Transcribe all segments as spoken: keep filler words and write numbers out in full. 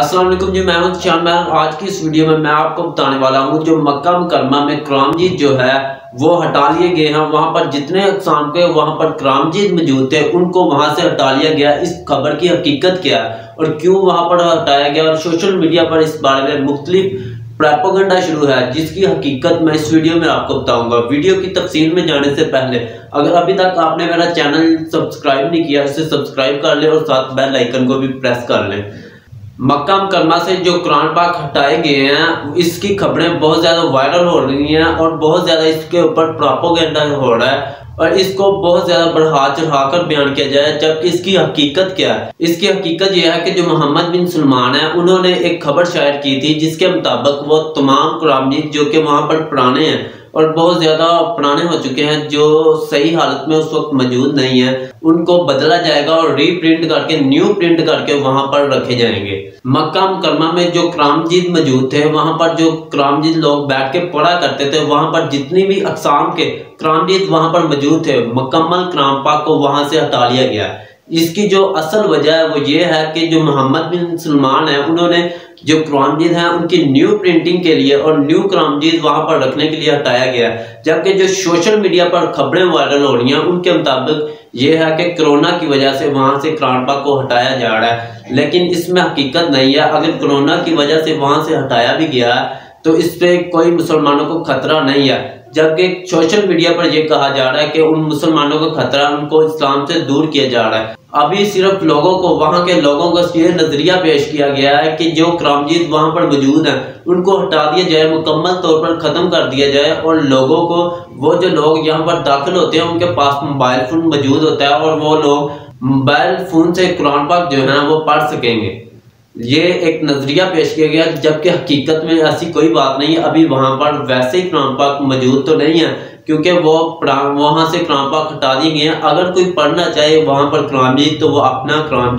अस्सलाम वालेकुम जी, मैं हूं शाम। आज की इस वीडियो में मैं आपको बताने वाला हूं जो मक्का मुकरमा में करामजीत जो है वो हटा लिए गए हैं। वहां पर जितने अकसाम के वहां पर करामजीत मौजूद थे उनको वहां से हटा लिया गया। इस खबर की हकीकत क्या है और क्यों वहां पर हटाया गया और सोशल मीडिया पर इस बारे में मुख्तलिफ प्रोपेगेंडा शुरू है जिसकी हकीकत मैं इस वीडियो में आपको बताऊंगा। वीडियो की तफसील में जाने से पहले अगर अभी तक आपने मेरा चैनल सब्सक्राइब नहीं किया इसे सब्सक्राइब कर लें और साथ बेल आइकन को भी प्रेस कर लें। मक्का मुकरमा से जो कुरान पाक हटाए गए हैं इसकी खबरें बहुत ज़्यादा वायरल हो रही हैं और बहुत ज़्यादा इसके ऊपर प्रोपेगेंडा हो रहा है और इसको बहुत ज्यादा बढ़ा चढ़ा कर बयान किया जाए, जबकि इसकी हकीकत क्या है। इसकी हकीकत यह है कि जो मोहम्मद बिन सलमान है उन्होंने एक खबर शायर की थी जिसके मुताबिक वो तमाम करामजीत जो कि वहाँ पर पुराने हैं और बहुत ज्यादा पुराने हो चुके हैं जो सही हालत में उस वक्त मौजूद नहीं है उनको बदला जाएगा और रीप्रिंट करके न्यू प्रिंट करके वहां पर रखे जाएंगे। मक्का मुकरमा में जो करामजीत मौजूद थे वहां पर जो करामजीत लोग बैठ के पढ़ा करते थे वहां पर जितनी भी अकसाम के करामजीत वहां पर मौजूद थे मुकम्मल कुरान पाक को वहां से हटा लिया गया। इसकी जो असल वजह है वो ये है कि जो मोहम्मद बिन सलमान है उन्होंने जो करामजीत हैं उनकी न्यू प्रिंटिंग के लिए और न्यू करामजीत वहां पर रखने के लिए हटाया गया है, जबकि जो सोशल मीडिया पर खबरें वायरल हो रही हैं उनके मुताबिक ये है कि कोरोना की वजह से वहां से कुरान पाक को हटाया जा रहा है, लेकिन इसमें हकीकत नहीं है। अगर कोरोना की वजह से वहां से हटाया भी गया है तो इस पर कोई मुसलमानों को खतरा नहीं है, जबकि सोशल मीडिया पर यह कहा जा रहा है कि उन मुसलमानों को खतरा, उनको इस्लाम से दूर किया जा रहा है। अभी सिर्फ लोगों को, वहाँ के लोगों को ये नजरिया पेश किया गया है कि जो करामजीत वहाँ पर मौजूद हैं उनको हटा दिया जाए, मुकम्मल तौर पर ख़त्म कर दिया जाए और लोगों को, वो जो लोग यहाँ पर दाखिल होते हैं उनके पास मोबाइल फ़ोन मौजूद होता है और वो लोग मोबाइल फ़ोन से कुरान पाक जो है वो पढ़ सकेंगे। ये एक नज़रिया पेश किया गया, जबकि हकीकत में ऐसी कोई बात नहीं है। अभी वहाँ पर वैसे ही कुरान पाक मौजूद तो नहीं है क्योंकि वो वहाँ से कुरान पाक हटा दिए गए हैं। अगर कोई पढ़ना चाहे वहाँ पर कुरान तो वो अपना कुरान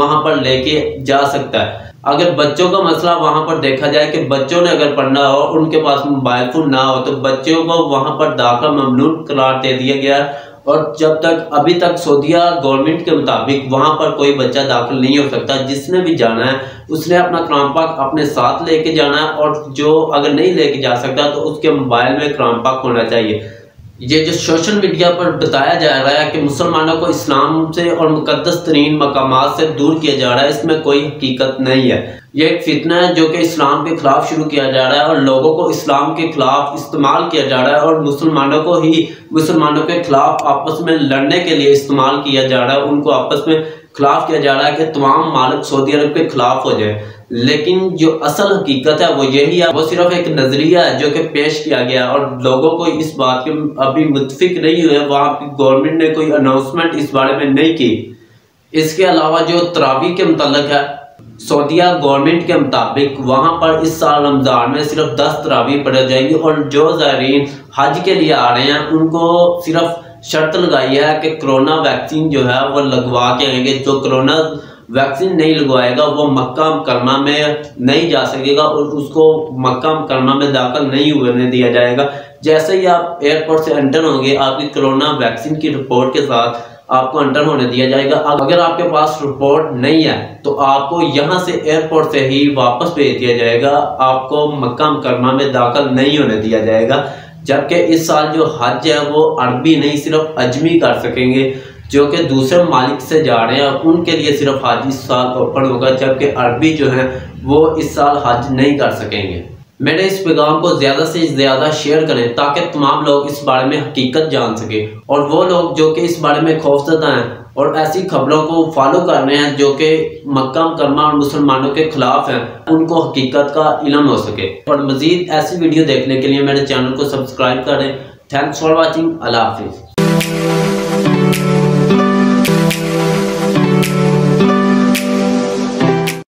वहाँ पर लेके जा सकता है। अगर बच्चों का मसला वहाँ पर देखा जाए कि बच्चों ने अगर पढ़ना हो, उनके पास मोबाइल फ़ोन ना हो, तो बच्चों को वहाँ पर दाखिला ममनून करार दे दिया गया और जब तक अभी तक सऊदीया गवर्नमेंट के मुताबिक वहाँ पर कोई बच्चा दाखिल नहीं हो सकता। जिसने भी जाना है उसने अपना कुरान पाक अपने साथ लेके जाना है और जो अगर नहीं लेके जा सकता तो उसके मोबाइल में कुरान पाक होना चाहिए। ये जो सोशल मीडिया पर बताया जा रहा है कि मुसलमानों को इस्लाम से और मुकद्दस तरीन मकामात से दूर किया जा रहा है, इसमें कोई हकीकत नहीं है। ये एक फितना है जो कि इस्लाम के खिलाफ शुरू किया जा रहा है और लोगों को इस्लाम के खिलाफ इस्तेमाल किया जा रहा है और मुसलमानों को ही मुसलमानों के खिलाफ आपस में लड़ने के लिए इस्तेमाल किया जा रहा है। उनको आपस में खिलाफ किया जा रहा है कि तमाम मालिक सऊदी अरब के खिलाफ हो जाए, लेकिन जो असल हकीकत है वो यही है, वो सिर्फ एक नज़रिया है जो कि पेश किया गया और लोगों को इस बात के अभी मुतफिक नहीं हुए। वहाँ की गवर्नमेंट ने कोई अनाउंसमेंट इस बारे में नहीं की। इसके अलावा जो तरावी के मुताल्लिक़ है, सऊदीया गवर्नमेंट के मुताबिक वहाँ पर इस साल रमज़ान में सिर्फ दस तरावी पढ़ी जाएगी और जो ज़ायरीन हज के लिए आ रहे हैं उनको सिर्फ शर्त लगाई है कि कोरोना वैक्सीन जो है वो लगवा के आएंगे। जो कोरोना वैक्सीन नहीं लगवाएगा वो मक्का मुकरमा में नहीं जा सकेगा और उसको मक्का मुकरमा में दाखिल नहीं होने दिया जाएगा। जैसे ही आप एयरपोर्ट से एंटर होंगे आपकी कोरोना वैक्सीन की रिपोर्ट के साथ आपको एंटर होने दिया जाएगा। अगर आपके पास रिपोर्ट नहीं है तो आपको यहाँ से एयरपोर्ट से ही वापस भेज दिया जाएगा, आपको मक्का मुकरमा में दाखिल नहीं होने दिया जाएगा। जबकि इस साल जो हज है वो अरबी नहीं सिर्फ अजमी कर सकेंगे, जो कि दूसरे मालिक से जा रहे हैं उनके लिए सिर्फ हज इस साल ओपन होगा, जबकि अरबी जो है वो इस साल हज नहीं कर सकेंगे। मेरे इस पैगाम को ज़्यादा से ज़्यादा शेयर करें ताकि तमाम लोग इस बारे में हकीकत जान सकें और वो लोग जो कि इस बारे में खौफजदा हैं और ऐसी खबरों को फॉलो कर रहे हैं जो कि मक्का मुकरमा और मुसलमानों के खिलाफ हैं उनको हकीकत का इलम हो सके। और मज़ीद ऐसी वीडियो देखने के लिए मेरे चैनल को सब्सक्राइब करें। Thanks for watching. अल्लाह हाफिज़।